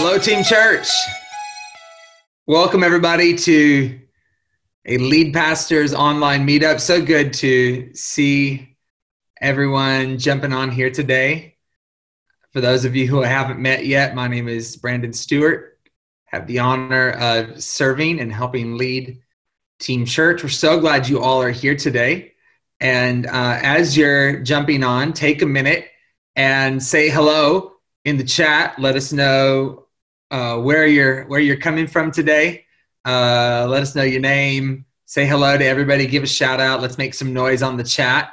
Hello, Team Church. Welcome, everybody, to a Lead Pastors online meetup. So good to see everyone jumping on here today. For those of you who I haven't met yet, my name is Brandon Stewart. I have the honor of serving and helping lead Team Church. We're so glad you all are here today. And as you're jumping on, take a minute and say hello in the chat. Let us know where you're coming from today. Let us know your name. Say hello to everybody. Give a shout out. Let's make some noise on the chat.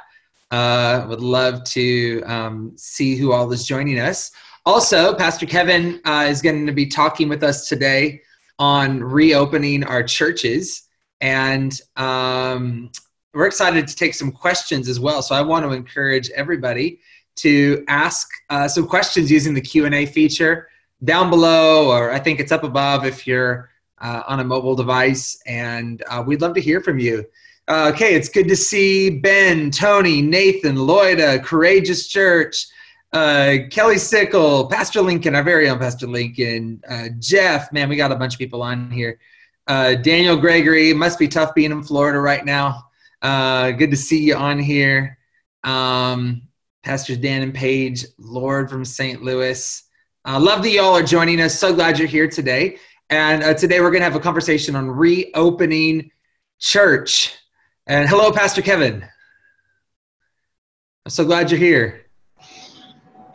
Would love to see who all is joining us. Also, Pastor Kevin is going to be talking with us today on reopening our churches. And we're excited to take some questions as well. So I want to encourage everybody to ask some questions using the Q&A feature down below, or I think it's up above if you're on a mobile device, and we'd love to hear from you. Okay, it's good to see Ben, Tony, Nathan, Lloyda, Courageous Church, Kelly Sickle, Pastor Lincoln, our very own Pastor Lincoln, Jeff, man, we got a bunch of people on here. Daniel Gregory, must be tough being in Florida right now. Good to see you on here. Pastors Dan and Paige, Lord from St. Louis. Love that y'all are joining us. So glad you're here today. And today we're going to have a conversation on reopening church. And hello, Pastor Kevin. I'm so glad you're here.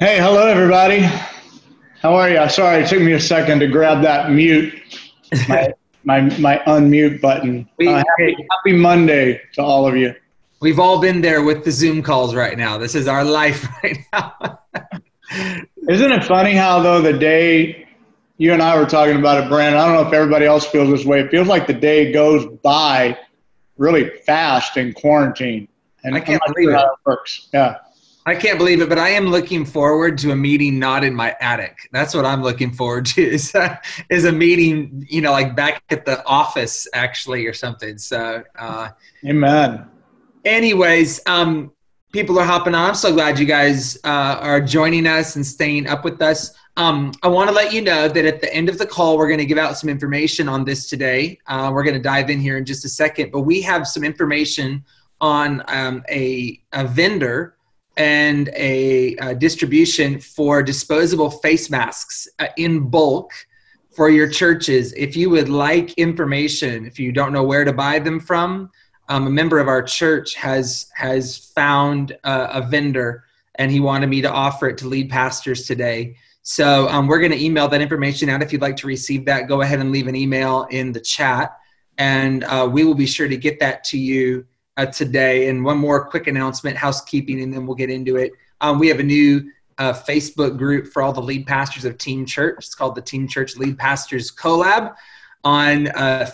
Hey, hello, everybody. How are you? Sorry, it took me a second to grab that mute. My unmute button. Happy Monday to all of you. We've all been there with the Zoom calls right now. This is our life right now. Isn't it funny how, though, the day you and I were talking about it, Brandon, I don't know if everybody else feels this way. It feels like the day goes by really fast in quarantine. And I can't believe it. How it works. Yeah. I can't believe it, but I am looking forward to a meeting not in my attic. That's what I'm looking forward to is a meeting, you know, like back at the office actually or something. So, amen. Anyways, people are hopping on. I'm so glad you guys are joining us and staying up with us. I want to let you know that at the end of the call, we're going to give out some information on this today. We're going to dive in here in just a second, but we have some information on a vendor and a distribution for disposable face masks in bulk for your churches. If you would like information, if you don't know where to buy them from, a member of our church has found a vendor, and he wanted me to offer it to lead pastors today. So we're going to email that information out. If you'd like to receive that, go ahead and leave an email in the chat, and we will be sure to get that to you today. And one more quick announcement, housekeeping, and then we'll get into it. We have a new Facebook group for all the lead pastors of Team Church. It's called the Team Church Lead Pastors Collab on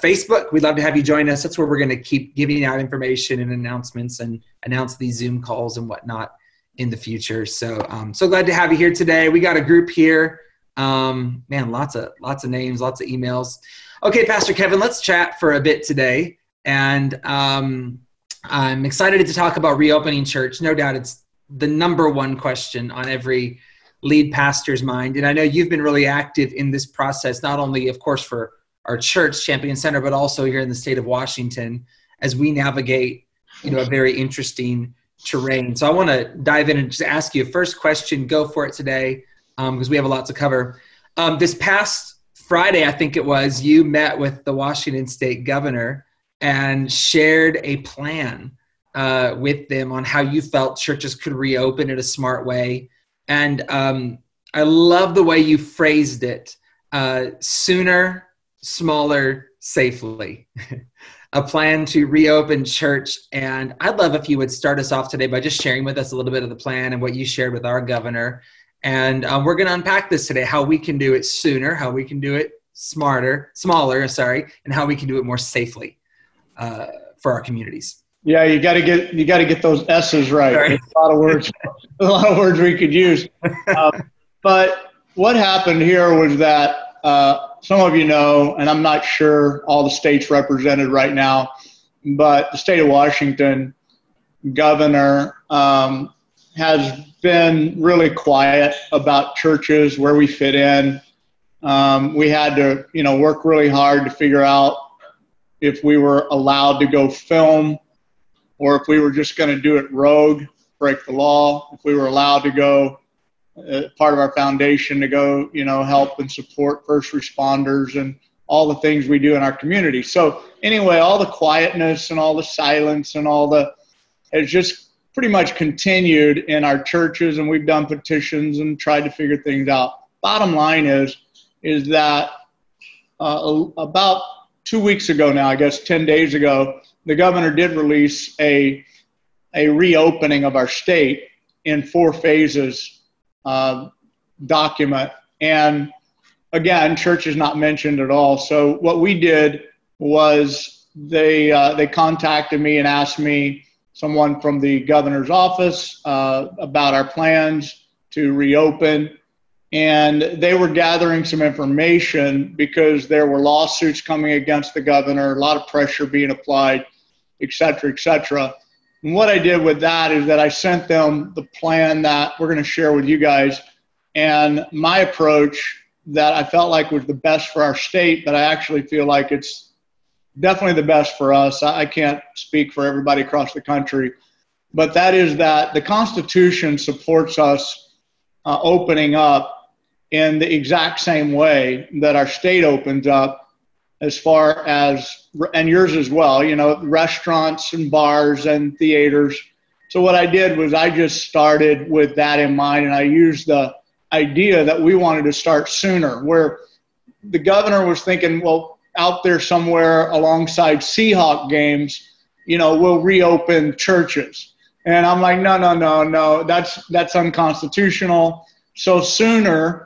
Facebook. We'd love to have you join us. That's where we're going to keep giving out information and announcements and announce these Zoom calls and whatnot in the future. So so glad to have you here today. We got a group here. Man, lots of names, lots of emails. Okay, Pastor Kevin, let's chat for a bit today. And I'm excited to talk about reopening church. No doubt it's the number one question on every lead pastor's mind. And I know you've been really active in this process, not only, of course, for our church, Champion Center, but also here in the state of Washington as we navigate, you know, a very interesting terrain. So I want to dive in and just ask you a first question. Go for it today because we have a lot to cover. This past Friday, I think it was, you met with the Washington State Governor and shared a plan with them on how you felt churches could reopen in a smart way. And I love the way you phrased it, sooner, smaller, safely, a plan to reopen church. And I'd love if you would start us off today by just sharing with us a little bit of the plan and what you shared with our governor. And we're going to unpack this today, how we can do it sooner, how we can do it smaller, and how we can do it more safely for our communities. Yeah, you got to get those S's right. Sorry. There's a lot of words we could use. But what happened here was that some of you know, and I'm not sure all the states represented right now, but the state of Washington governor has been really quiet about churches, where we fit in, We had to, work really hard to figure out if we were allowed to go film or if we were just going to do it rogue, break the law, if we were allowed to go, part of our foundation to go, help and support first responders and all the things we do in our community. So anyway, all the quietness and all the silence and all the, it's just pretty much continued in our churches, and we've done petitions and tried to figure things out. Bottom line is that about 2 weeks ago now, I guess 10 days ago, the governor did release a reopening of our state in 4 phases document. And again, church is not mentioned at all. So what we did was they contacted me and asked me, someone from the governor's office, about our plans to reopen. And they were gathering some information because there were lawsuits coming against the governor, a lot of pressure being applied, et cetera, et cetera. And what I did with that is that I sent them the plan that we're going to share with you guys and my approach that I felt like was the best for our state, but I actually feel like it's definitely the best for us. I can't speak for everybody across the country, but that is that the Constitution supports us opening up in the exact same way that our state opens up, as far as, and yours as well, restaurants and bars and theaters. So what I did was I just started with that in mind, and I used the idea that we wanted to start sooner, where the governor was thinking, well, out there somewhere alongside Seahawk games, we'll reopen churches. And I'm like, no, that's unconstitutional. So sooner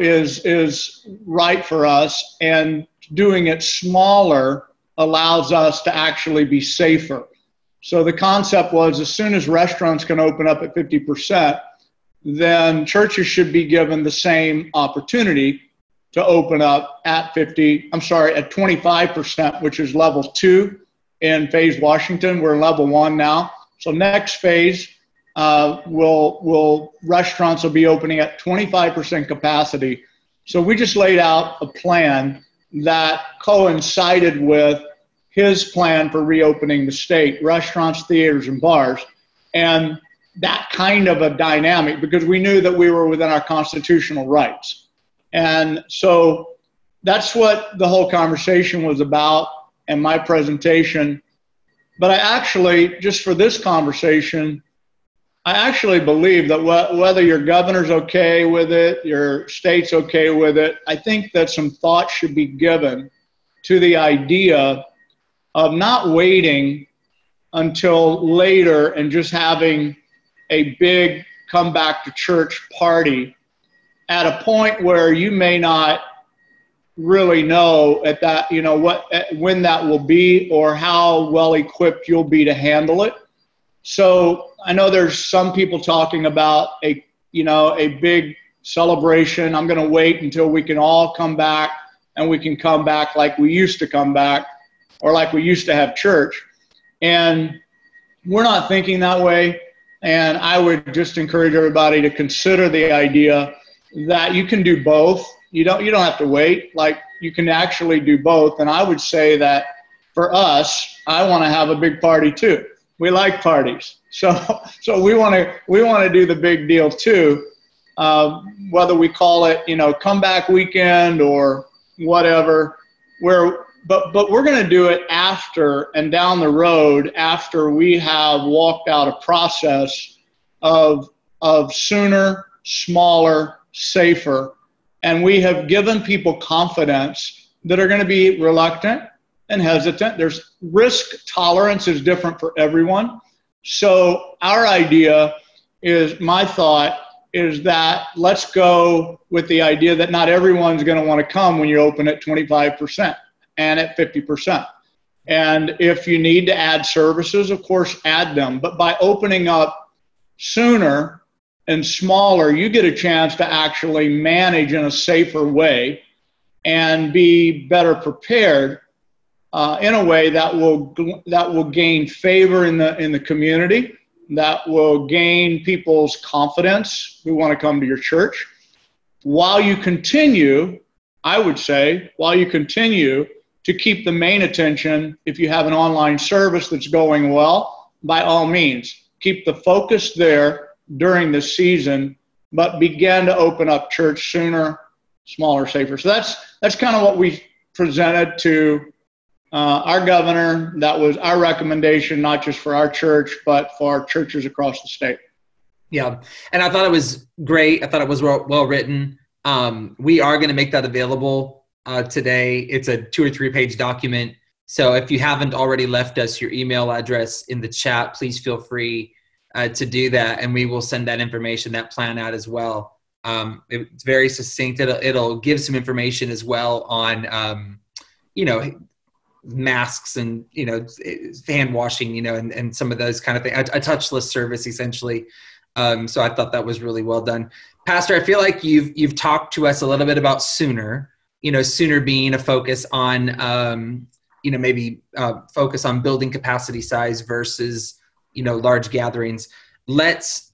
is right for us, and doing it smaller allows us to actually be safer. So the concept was, as soon as restaurants can open up at 50%, then churches should be given the same opportunity to open up at 25%, which is level 2 in phase Washington. We're in level 1 now. So next phase, restaurants will be opening at 25% capacity. So we just laid out a plan that coincided with his plan for reopening the state, restaurants, theaters, and bars. And that kind of a dynamic, because we knew that we were within our constitutional rights. And so that's what the whole conversation was about and my presentation. But I actually, just for this conversation, I actually believe that whether your governor's okay with it, your state's okay with it, I think that some thought should be given to the idea of not waiting until later and just having a big comeback to church party at a point where you may not really know at that, when that will be or how well equipped you'll be to handle it. So I know there's some people talking about a big celebration. I'm going to wait until we can all come back and we can come back like we used to come back, or like we used to have church. And we're not thinking that way. And I would just encourage everybody to consider the idea that you can do both. You don't have to wait. Like, you can actually do both. And I would say that for us, I want to have a big party too. We like parties. So we want to do the big deal too. Whether we call it, comeback weekend or whatever, but we're going to do it after and down the road, after we have walked out a process of sooner, smaller, safer. And we have given people confidence that are going to be reluctant and hesitant. There's risk tolerance is different for everyone. So our idea is, my thought is, that let's go with the idea that not everyone's going to want to come when you open at 25%. And at 50%. And if you need to add services, of course, add them. But by opening up sooner and smaller, you get a chance to actually manage in a safer way and be better prepared in a way that will gain favor in the community, that will gain people's confidence who want to come to your church, while you continue, I would say, while you continue to keep the main attention, if you have an online service that's going well, by all means, keep the focus there during the season, but begin to open up church sooner, smaller, safer. So that's kind of what we presented to our governor. That was our recommendation, not just for our church, but for churches across the state. Yeah, and I thought it was great. I thought it was well written. We are going to make that available today. It's a 2 or 3 page document. So if you haven't already left us your email address in the chat, please feel free to do that. And we will send that information, that plan out as well. It's very succinct. It'll give some information as well on, masks and, hand washing, and some of those kind of things, a touchless service essentially. So I thought that was really well done. Pastor, I feel like you've talked to us a little bit about sooner, sooner being a focus on, focus on building capacity size versus, large gatherings. Let's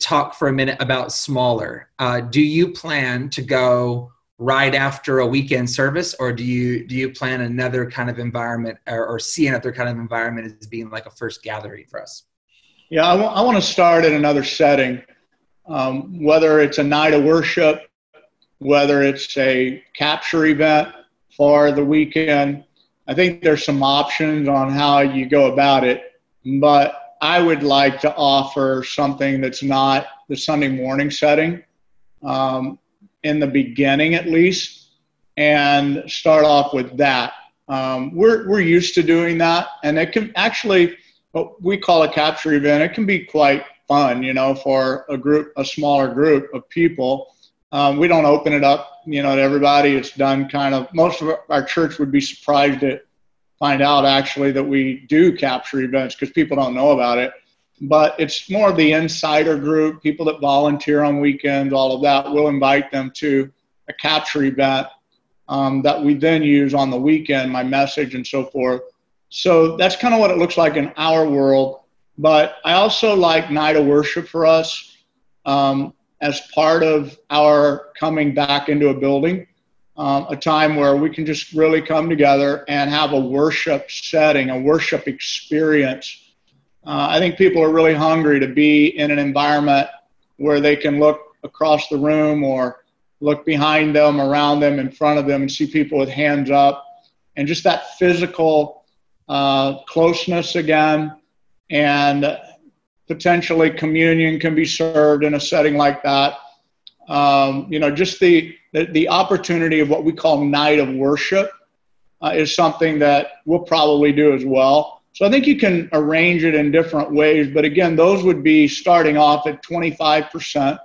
talk for a minute about smaller. Do you plan to go right after a weekend service, or do you plan another kind of environment, or see another kind of environment as being like a first gathering for us? Yeah, I want to start in another setting, whether it's a night of worship, whether it's a capture event for the weekend. I think there's some options on how you go about it, but I would like to offer something that's not the Sunday morning setting, in the beginning at least, and start off with that. We're used to doing that, and it can actually, what we call a capture event, it can be quite fun, for a smaller group of people. We don't open it up, to everybody. It's done kind of, most of our church would be surprised to find out actually that we do capture events, because people don't know about it. But it's more of the insider group, people that volunteer on weekends, all of that. We'll invite them to a capture event that we then use on the weekend, my message and so forth. So that's kind of what it looks like in our world. But I also like night of worship for us as part of our coming back into a building, a time where we can just really come together and have a worship setting, a worship experience. I think people are really hungry to be in an environment where they can look across the room or look behind them, around them, in front of them, and see people with hands up, and just that physical closeness again. And potentially communion can be served in a setting like that. Just the opportunity of what we call night of worship is something that we'll probably do as well. So I think you can arrange it in different ways, but again, those would be starting off at 25%,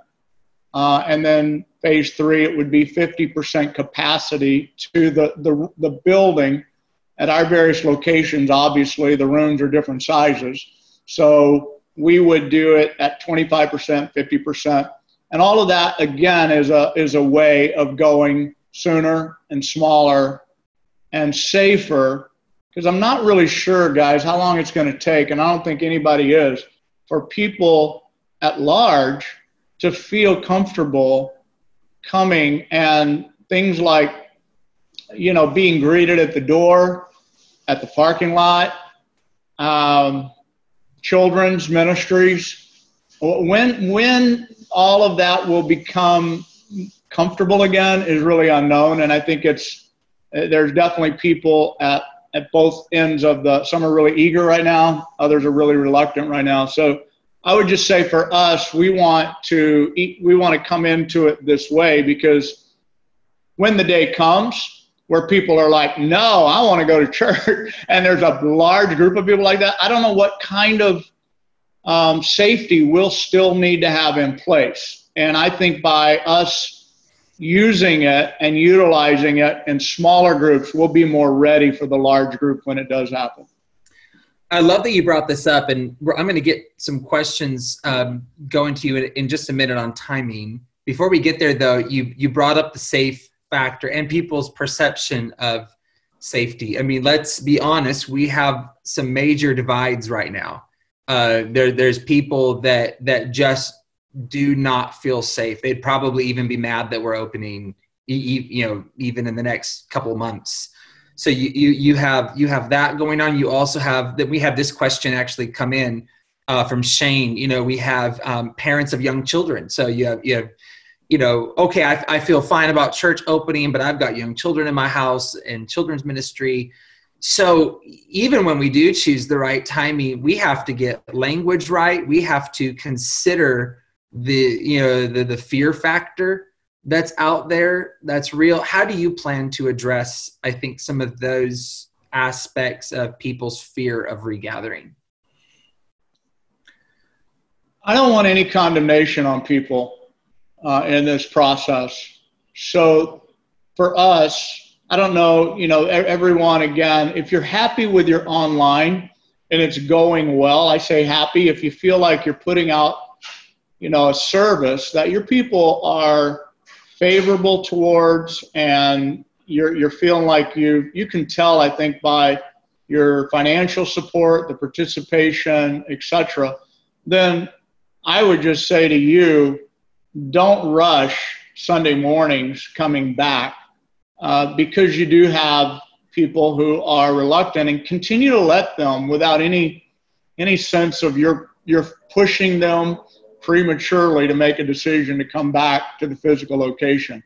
and then phase 3, it would be 50% capacity to the building at our various locations. Obviously, the rooms are different sizes, so we would do it at 25%, 50%, and all of that again is a way of going sooner and smaller and safer. Because I'm not really sure, guys, how long it's going to take, and I don't think anybody is, for people at large to feel comfortable coming, and things like, being greeted at the door, at the parking lot, children's ministries, when all of that will become comfortable again is really unknown. And I think there's definitely people at both ends of some are really eager right now, others are really reluctant right now. So I would just say for us, we want to come into it this way, because when the day comes where people are like, no, I want to go to church, and there's a large group of people like that, I don't know what kind of safety we'll still need to have in place. And I think by us using it and utilizing it in smaller groups, we'll be more ready for the large group when it does happen. I love that you brought this up, and I'm going to get some questions going to you in just a minute on timing. Before we get there, though, you brought up the safe factor and people's perception of safety. I mean, let's be honest, we have some major divides right now. There's people that just do not feel safe. They'd probably even be mad that we're opening, you know, even in the next couple of months. So you have that going on. You also have that. We have this question actually come in from Shane. You know, we have parents of young children. So you have, you know, okay, I feel fine about church opening, but I've got young children in my house and children's ministry. So even when we do choose the right timing, we have to get language right. We have to consider the fear factor that's out there, that's real. How do you plan to address, I think, some of those aspects of people's fear of regathering? I don't want any condemnation on people in this process. So for us, I don't know, you know, everyone, again, if you're happy with your online and it's going well, I say happy. If you feel like you're putting out, you know, a service that your people are favorable towards, and you're feeling like you can tell, I think, by your financial support, the participation, etc., then I would just say to you, don't rush Sunday mornings coming back, because you do have people who are reluctant, and continue to let them without any sense of you're pushing them prematurely to make a decision to come back to the physical location.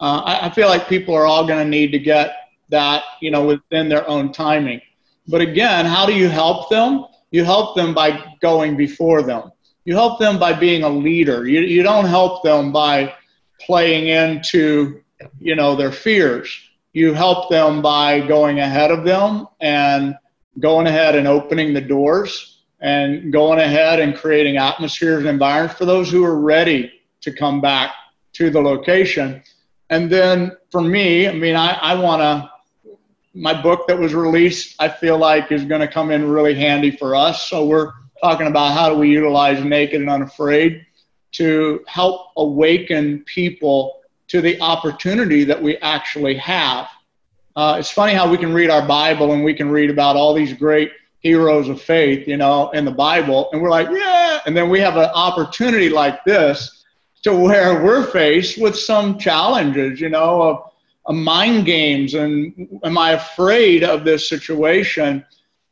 I feel like people are all going to need to get that, you know, within their own timing. But again, how do you help them? You help them by going before them. You help them by being a leader. You don't help them by playing into, you know, their fears. You help them by going ahead of them and going ahead and opening the doors, and going ahead and creating atmospheres and environments for those who are ready to come back to the location. And then for me, I mean, I want to, my book that was released, I feel like is going to come in really handy for us. So we're talking about how do we utilize Naked and Unafraid to help awaken people to the opportunity that we actually have. It's funny how we can read our Bible and we can read about all these great heroes of faith, you know, in the Bible, and we're like, yeah, and then we have an opportunity like this to where we're faced with some challenges, you know, of mind games, and am I afraid of this situation?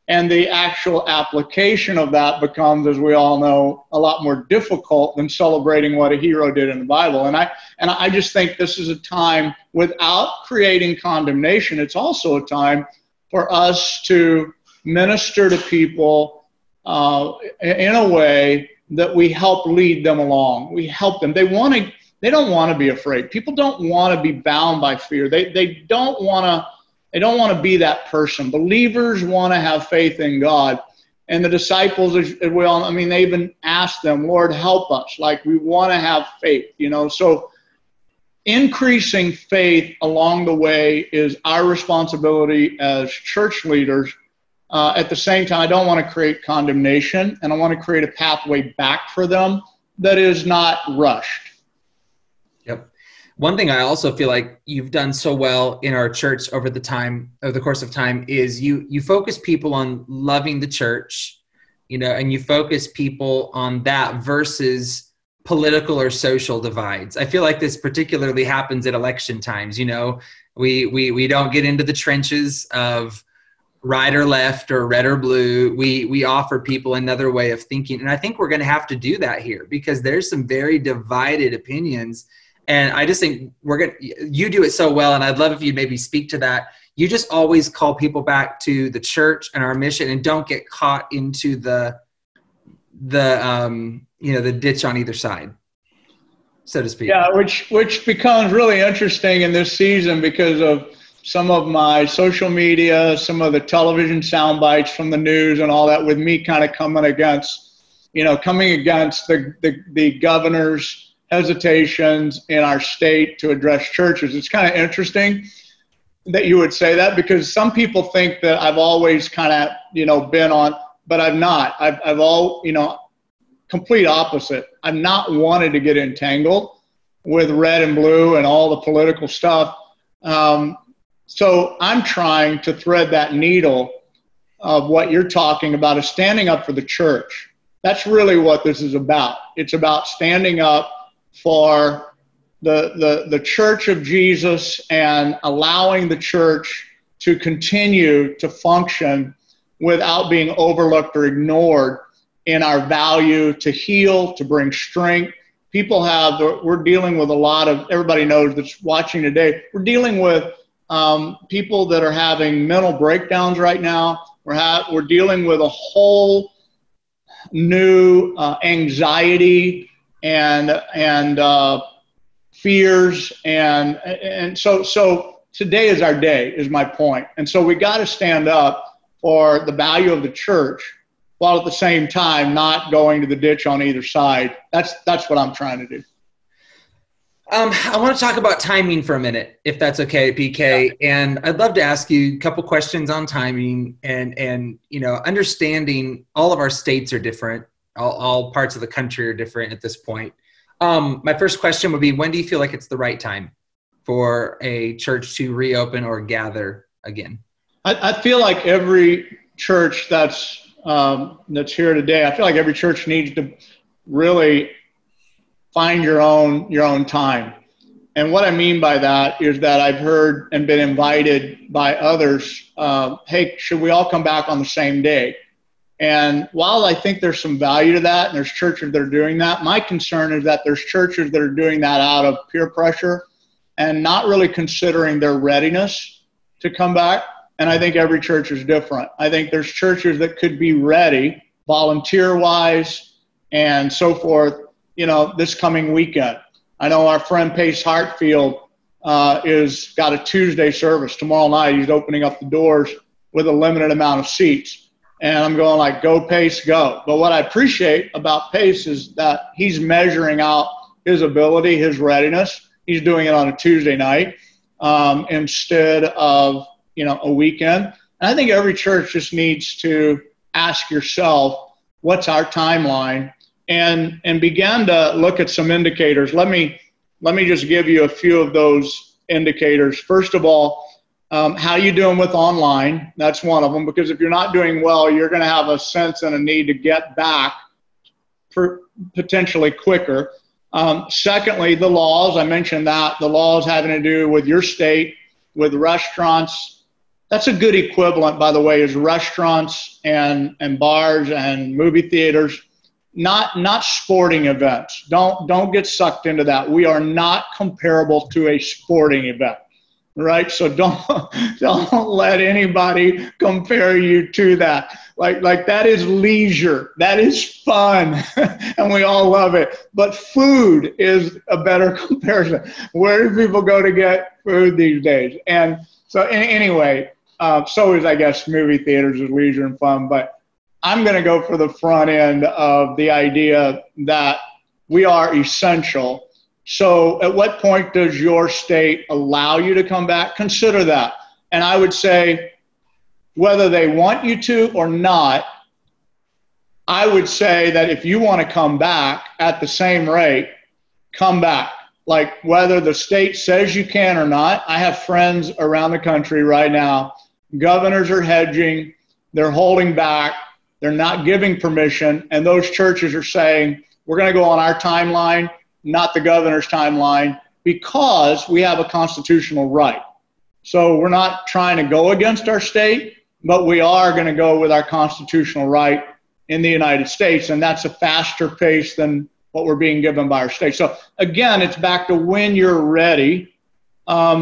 And the actual application of that becomes, as we all know, a lot more difficult than celebrating what a hero did in the Bible. And I just think this is a time, without creating condemnation, it's also a time for us to minister to people in a way that we help lead them along. We help them. They don't want to be afraid. People don't want to be bound by fear. They don't want to be that person. Believers want to have faith in God. And the disciples, as we all, I mean, they even asked them, Lord, help us. Like, we want to have faith, you know. So increasing faith along the way is our responsibility as church leaders. At the same time, I don't want to create condemnation, and I want to create a pathway back for them that is not rushed. Yep. One thing I also feel like you've done so well in our church over the course of time is you focus people on loving the church, you know, and you focus people on that versus political or social divides. I feel like this particularly happens at election times. You know, we don't get into the trenches of right or left or red or blue. We offer people another way of thinking. And I think we're going to have to do that here, because there's some very divided opinions. And I just think you do it so well. And I'd love if you'd maybe speak to that. You just always call people back to the church and our mission, and don't get caught into the ditch on either side, so to speak. Yeah. Which becomes really interesting in this season because of some of my social media, some of the television sound bites from the news and all that, with me kind of coming against the governor's hesitations in our state to address churches. It's kind of interesting that you would say that, because some people think that I've always kind of, you know, been on, but I've not. Complete opposite. I've not wanted to get entangled with red and blue and all the political stuff. So I'm trying to thread that needle of what you're talking about, is standing up for the church. That's really what this is about. It's about standing up for the Church of Jesus and allowing the church to continue to function without being overlooked or ignored in our value to heal, to bring strength. We're dealing with a lot of, everybody knows that's watching today, we're dealing with people that are having mental breakdowns right now. We're dealing with a whole new anxiety and fears. And so today is our day, is my point. And so we got to stand up for the value of the church, while at the same time not going to the ditch on either side. That's what I'm trying to do. I want to talk about timing for a minute, if that's okay, PK. Yeah. And I'd love to ask you a couple questions on timing and you know, understanding all of our states are different. All parts of the country are different at this point. My first question would be, when do you feel like it's the right time for a church to reopen or gather again? I feel like every church that's here today, I feel like every church needs to really find your own time. And what I mean by that is that I've heard and been invited by others, hey, should we all come back on the same day? And while I think there's some value to that, and there's churches that are doing that, my concern is that there's churches that are doing that out of peer pressure and not really considering their readiness to come back. And I think every church is different. I think there's churches that could be ready, volunteer-wise and so forth, you know, this coming weekend. I know our friend Pace Hartfield is got a Tuesday service tomorrow night. He's opening up the doors with a limited amount of seats. And I'm going like, go Pace, go. But what I appreciate about Pace is that he's measuring out his ability, his readiness. He's doing it on a Tuesday night instead of, you know, a weekend. And I think every church just needs to ask yourself, what's our timeline? And begin to look at some indicators. Let me just give you a few of those indicators. First of all, how you doing with online? That's one of them, because if you're not doing well, you're going to have a sense and a need to get back potentially quicker. Secondly, the laws. I mentioned that. The laws having to do with your state, with restaurants. That's a good equivalent, by the way, is restaurants and bars and movie theaters, not sporting events. Don't get sucked into that. We are not comparable to a sporting event, right? So don't let anybody compare you to that. Like that is leisure. That is fun, and we all love it. But food is a better comparison. Where do people go to get food these days? And so anyway, so is, I guess, movie theaters is leisure and fun, but I'm going to go for the front end of the idea that we are essential. So at what point does your state allow you to come back? Consider that. And I would say whether they want you to or not, I would say that if you want to come back at the same rate, come back. Like whether the state says you can or not. I have friends around the country right now. Governors are hedging. They're holding back. They're not giving permission. And those churches are saying, we're going to go on our timeline, not the governor's timeline, because we have a constitutional right. So we're not trying to go against our state, but we are going to go with our constitutional right in the United States. And that's a faster pace than what we're being given by our state. So again, it's back to when you're ready,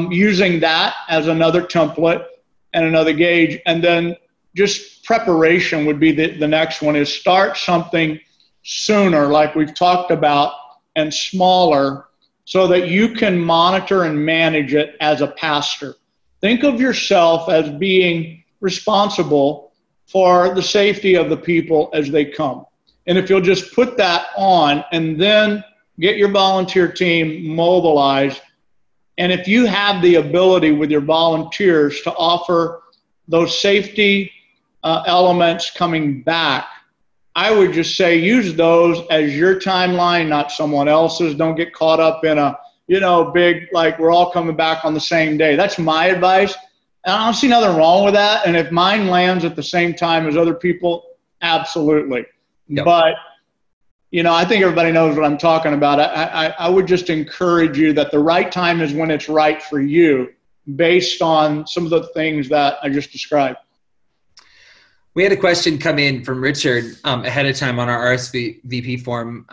using that as another template and another gauge. And then just preparation would be the next one, is start something sooner, like we've talked about, and smaller, so that you can monitor and manage it as a pastor. Think of yourself as being responsible for the safety of the people as they come. And if you'll just put that on and then get your volunteer team mobilized, and if you have the ability with your volunteers to offer those safety elements coming back, I would just say use those as your timeline, not someone else's. Don't get caught up in a, you know, big, like we're all coming back on the same day. That's my advice. And I don't see nothing wrong with that. And if mine lands at the same time as other people, absolutely. Yep. But you know, I think everybody knows what I'm talking about. I would just encourage you that the right time is when it's right for you, based on some of the things that I just described. We had a question come in from Richard ahead of time on our RSVP form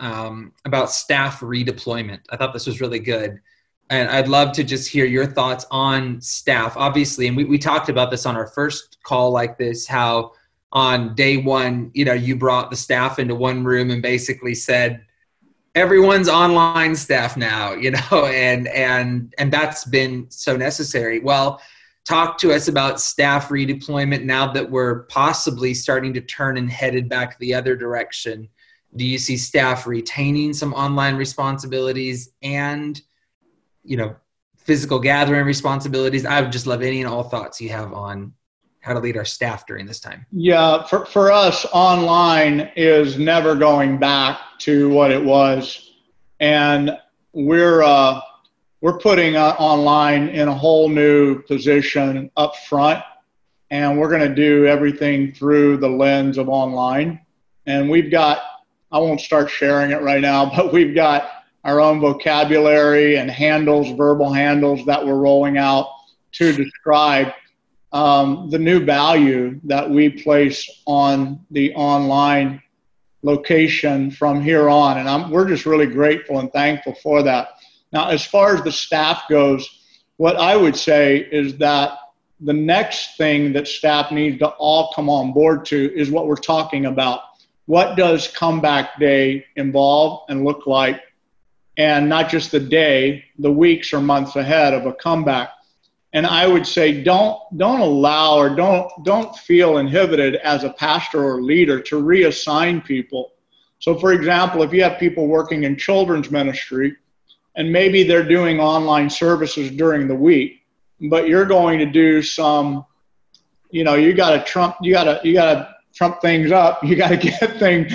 about staff redeployment. I thought this was really good. And I'd love to just hear your thoughts on staff, obviously. And we talked about this on our first call like this, how on day one, you know, you brought the staff into one room and basically said, everyone's online staff now, you know, and that's been so necessary. Well, talk to us about staff redeployment now that we're possibly starting to turn and headed back the other direction. Do you see staff retaining some online responsibilities and, you know, physical gathering responsibilities? I would just love any and all thoughts you have on how to lead our staff during this time. Yeah, for us, online is never going back to what it was. And we're putting online in a whole new position up front, and we're going to do everything through the lens of online. And we've got, I won't start sharing it right now, but we've got our own vocabulary and handles, verbal handles that we're rolling out to describe the new value that we place on the online location from here on. And we're just really grateful and thankful for that. Now, as far as the staff goes, what I would say is that the next thing that staff needs to all come on board to is what we're talking about. What does comeback day involve and look like? And not just the day, the weeks or months ahead of a comeback. And I would say don't allow or don't feel inhibited as a pastor or leader to reassign people. So, for example, if you have people working in children's ministry, and maybe they're doing online services during the week, but you're going to do some, you know, you gotta trump things up. You got to get things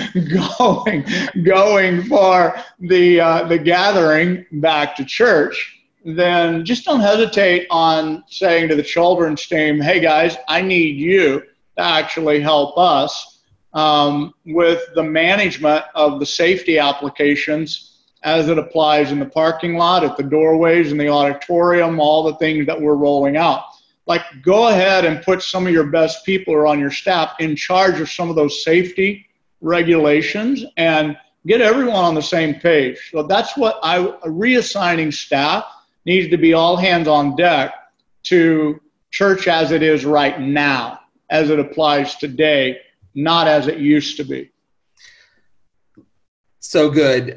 going for the gathering back to church. Then just don't hesitate on saying to the children's team, "Hey guys, I need you to actually help us with the management of the safety applications." As it applies in the parking lot, at the doorways, in the auditorium, all the things that we're rolling out. Like, go ahead and put some of your best people or on your staff in charge of some of those safety regulations and get everyone on the same page. So that's what reassigning staff needs to be all hands on deck to church as it is right now, as it applies today, not as it used to be. So good.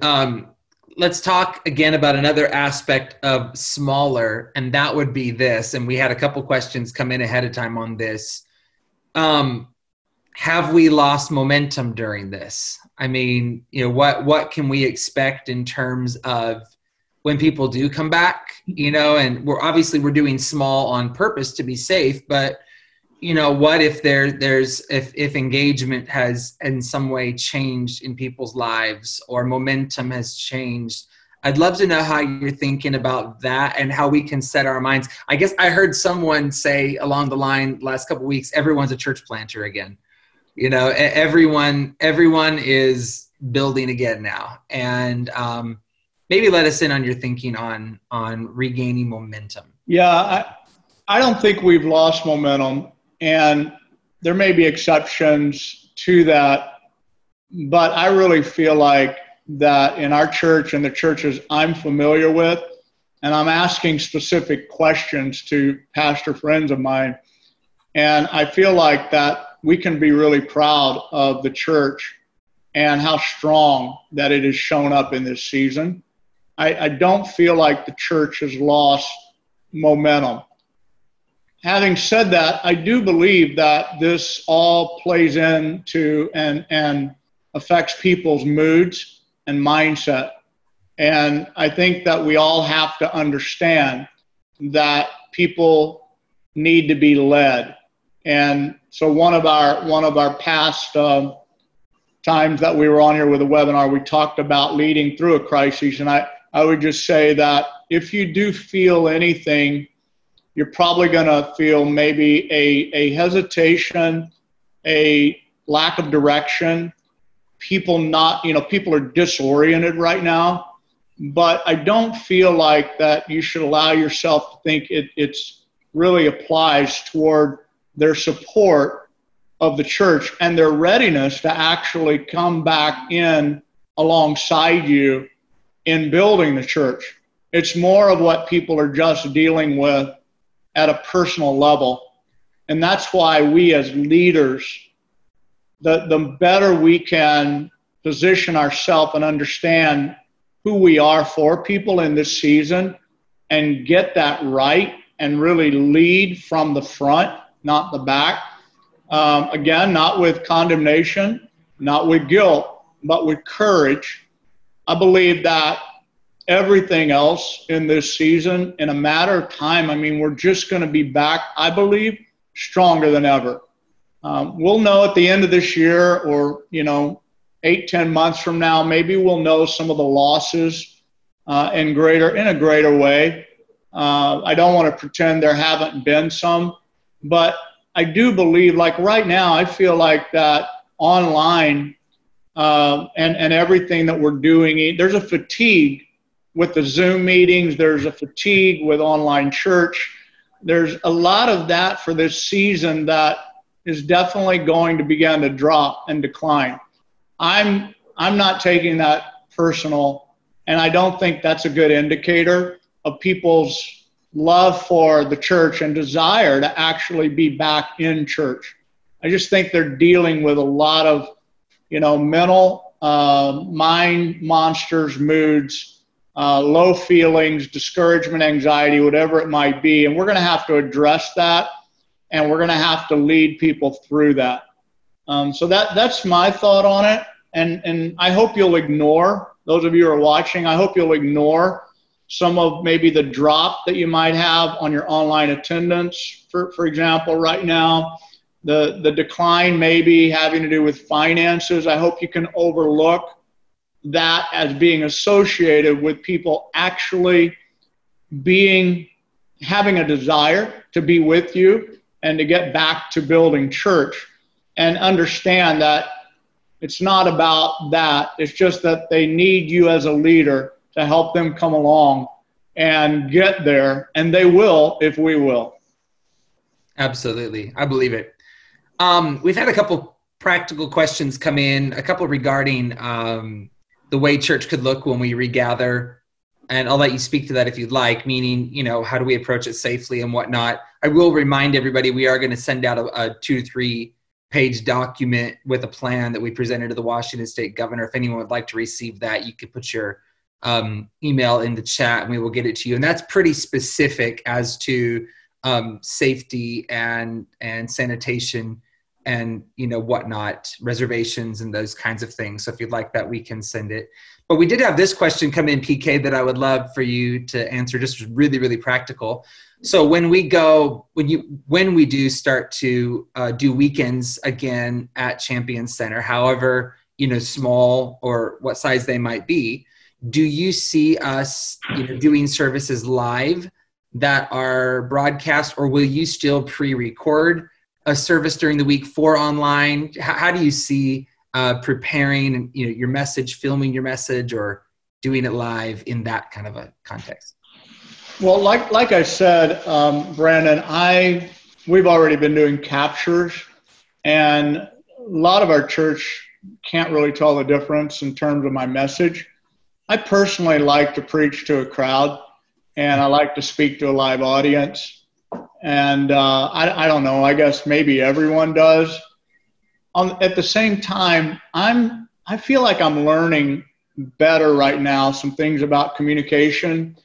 Let's talk again about another aspect of smaller, and that would be this. And we had a couple questions come in ahead of time on this. Have we lost momentum during this? I mean, you know, what can we expect in terms of when people do come back, you know, and we're doing small on purpose to be safe, but you know, what if if engagement has in some way changed in people's lives or momentum has changed? I'd love to know how you're thinking about that and how we can set our minds. I guess I heard someone say along the line last couple of weeks, everyone's a church planter again. You know, everyone is building again now. And maybe let us in on your thinking on regaining momentum. Yeah, I don't think we've lost momentum. And there may be exceptions to that, but I really feel like that in our church and the churches I'm familiar with, and I'm asking specific questions to pastor friends of mine, and I feel like that we can be really proud of the church and how strong that it has shown up in this season. I don't feel like the church has lost momentum. Having said that, I do believe that this all plays into and affects people's moods and mindset. And I think that we all have to understand that people need to be led. And so one of our past times that we were on here with a webinar, we talked about leading through a crisis. And I would just say that if you do feel anything, you're probably going to feel maybe a hesitation, a lack of direction, people not, you know, people are disoriented right now, but I don't feel like that you should allow yourself to think it's really applies toward their support of the church and their readiness to actually come back in alongside you in building the church. It's more of what people are just dealing with at a personal level. And that's why we as leaders, the better we can position ourselves and understand who we are for people in this season and get that right and really lead from the front, not the back. Again, not with condemnation, not with guilt, but with courage. I believe that everything else in this season, in a matter of time, I mean, we're just going to be back, I believe, stronger than ever. We'll know at the end of this year or, you know, 8-10 months from now, maybe we'll know some of the losses in a greater way. I don't want to pretend there haven't been some, but I do believe, like right now, I feel like that online and everything that we're doing, there's a fatigue with the Zoom meetings. There's a fatigue with online church. There's a lot of that for this season that is definitely going to begin to drop and decline. I'm not taking that personal, and I don't think that's a good indicator of people's love for the church and desire to actually be back in church. I just think they're dealing with a lot of, you know, mental, mind monsters, moods, low feelings, discouragement, anxiety, whatever it might be. And we're going to have to address that, and we're going to have to lead people through that. So that's my thought on it. And I hope you'll ignore, those of you who are watching, I hope you'll ignore some of maybe the drop that you might have on your online attendance, for example, right now. The decline maybe having to do with finances. I hope you can overlook that as being associated with people actually having a desire to be with you and to get back to building church, and understand that it's not about that. It's just that they need you as a leader to help them come along and get there, and they will if we will. Absolutely. I believe it. We've had a couple practical questions come in, a couple regarding the way church could look when we regather. And I'll let you speak to that if you'd like, meaning, you know, how do we approach it safely and whatnot. I will remind everybody we are going to send out a 2 to 3 page document with a plan that we presented to the Washington State Governor. If anyone would like to receive that, you could put your email in the chat and we will get it to you. And that's pretty specific as to safety and sanitation and, you know, whatnot, reservations and those kinds of things. So if you'd like that, we can send it. But we did have this question come in, PK, that I would love for you to answer, just really, really practical. So when we do start to do weekends again at Champion Center, however, you know, small or what size they might be, do you see us, you know, doing services live that are broadcast, or will you still pre-record a service during the week for online? How do you see preparing, you know, your message, filming your message, or doing it live in that kind of a context? Well, like I said, Brandon, we've already been doing captures, and a lot of our church can't really tell the difference in terms of my message. I personally like to preach to a crowd, and I like to speak to a live audience. And I don't know, I guess maybe everyone does. At the same time, I feel like I'm learning better right now some things about communication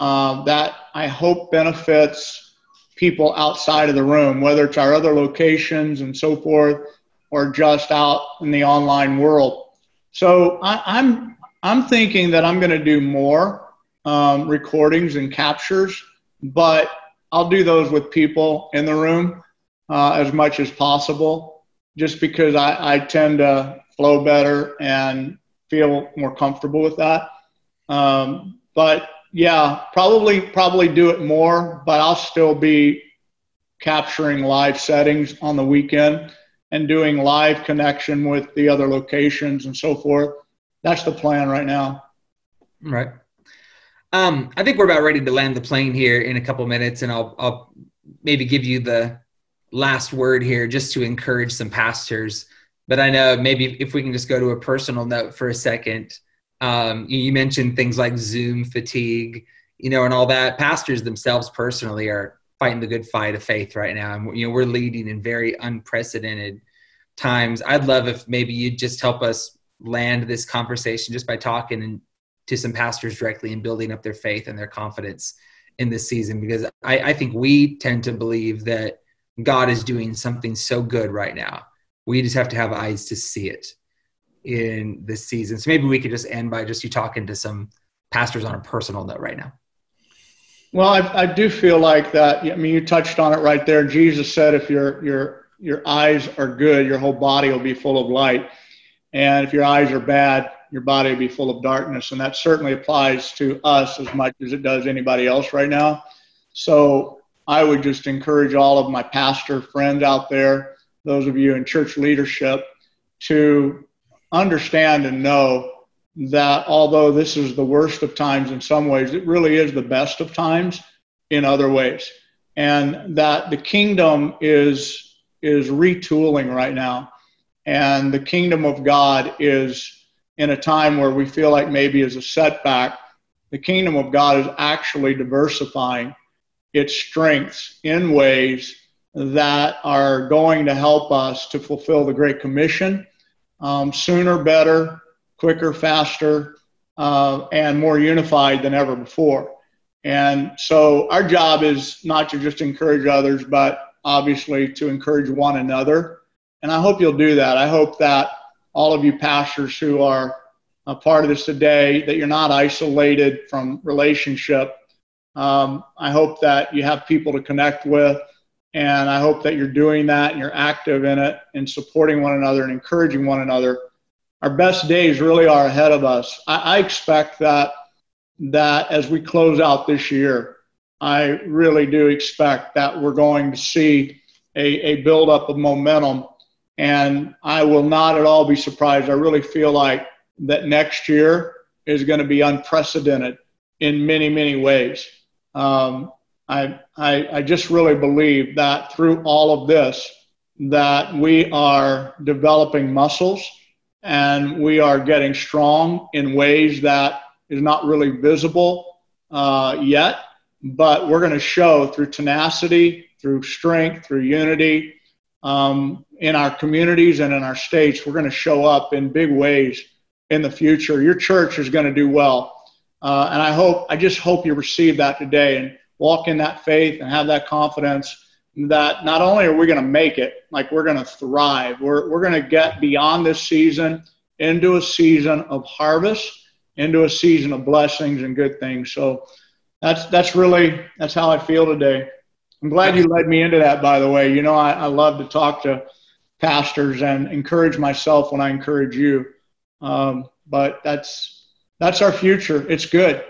that I hope benefits people outside of the room, whether it's our other locations and so forth, or just out in the online world. So I'm thinking that I'm going to do more recordings and captures, but I'll do those with people in the room as much as possible, just because I tend to flow better and feel more comfortable with that. But yeah, probably do it more, but I'll still be capturing live settings on the weekend. and doing live connection with the other locations and so forth. That's the plan right now. Right. I think we're about ready to land the plane here in a couple minutes, and I'll maybe give you the last word here just to encourage some pastors. But I know maybe if we can just go to a personal note for a second. You mentioned things like Zoom fatigue, you know, and all that. Pastors themselves personally are fighting the good fight of faith right now. And, you know, we're leading in very unprecedented times. I'd love if maybe you'd just help us land this conversation just by talking to some pastors directly and building up their faith and their confidence in this season, because I think we tend to believe that God is doing something so good right now. We just have to have eyes to see it in this season. So maybe we could just end by just you talking to some pastors on a personal note right now. Well, I do feel like that. I mean, you touched on it right there. Jesus said, if your eyes are good, your whole body will be full of light. And if your eyes are bad, your body will be full of darkness. And that certainly applies to us as much as it does anybody else right now. So I would just encourage all of my pastor friends out there, those of you in church leadership, to understand and know that although this is the worst of times in some ways, it really is the best of times in other ways. And that the kingdom is retooling right now. And the kingdom of God is, in a time where we feel like maybe is a setback, the kingdom of God is actually diversifying its strengths in ways that are going to help us to fulfill the Great Commission sooner, better, quicker, faster, and more unified than ever before. And so our job is not to just encourage others, but obviously to encourage one another. And I hope you'll do that. I hope that all of you pastors who are a part of this today, that you're not isolated from relationship. I hope that you have people to connect with. And I hope that you're doing that and you're active in it and supporting one another and encouraging one another. Our best days really are ahead of us. I expect that as we close out this year, I really do expect that we're going to see a buildup of momentum. And I will not at all be surprised. I really feel like that next year is going to be unprecedented in many, many ways. I just really believe that through all of this, that we are developing muscles. And we are getting strong in ways that is not really visible yet, but we're going to show through tenacity, through strength, through unity in our communities and in our states. We're going to show up in big ways in the future. Your church is going to do well. And I just hope you receive that today and walk in that faith and have that confidence that not only are we going to make it, like we're going to thrive, we're going to get beyond this season into a season of harvest, into a season of blessings and good things. So that's how I feel today. I'm glad you led me into that, by the way. You know, I love to talk to pastors and encourage myself when I encourage you. But that's our future. It's good.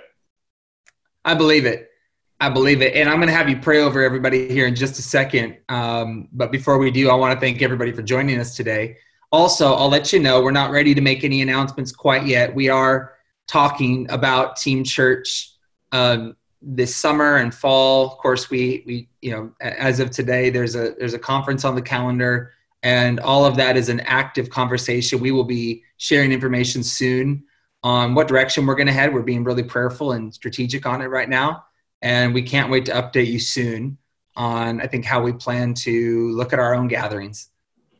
I believe it. I believe it. And I'm going to have you pray over everybody here in just a second. But before we do, I want to thank everybody for joining us today. Also, I'll let you know, we're not ready to make any announcements quite yet. We are talking about Team Church this summer and fall. Of course, we you know, as of today, there's a conference on the calendar, and all of that is an active conversation. We will be sharing information soon on what direction we're going to head. We're being really prayerful and strategic on it right now. And we can't wait to update you soon on, I think, how we plan to look at our own gatherings,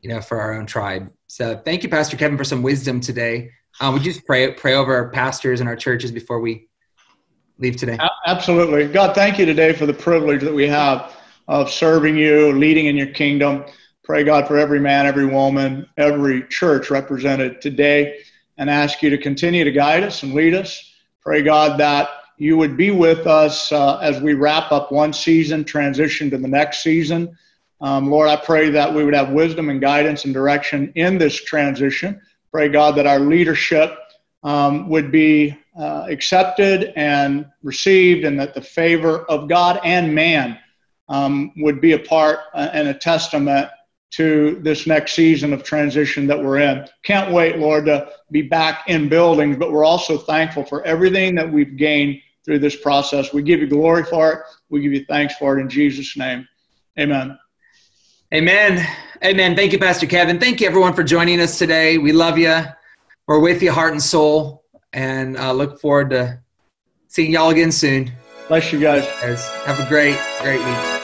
you know, for our own tribe. So thank you, Pastor Kevin, for some wisdom today. We just pray over our pastors and our churches before we leave today. Absolutely. God, thank you today for the privilege that we have of serving you, leading in your kingdom. Pray, God, for every man, every woman, every church represented today, and ask you to continue to guide us and lead us. Pray, God, that you would be with us as we wrap up one season, transition to the next season. Lord, I pray that we would have wisdom and guidance and direction in this transition. Pray, God, that our leadership would be accepted and received, and that the favor of God and man would be a part and a testament to this next season of transition that we're in. Can't wait, Lord, to be back in buildings, but we're also thankful for everything that we've gained through this process. We give you glory for it. We give you thanks for it in Jesus' name. Amen. Amen. Amen. Thank you, Pastor Kevin. Thank you, everyone, for joining us today. We love you. We're with you heart and soul, and look forward to seeing y'all again soon. Bless you guys. Have a great, great week.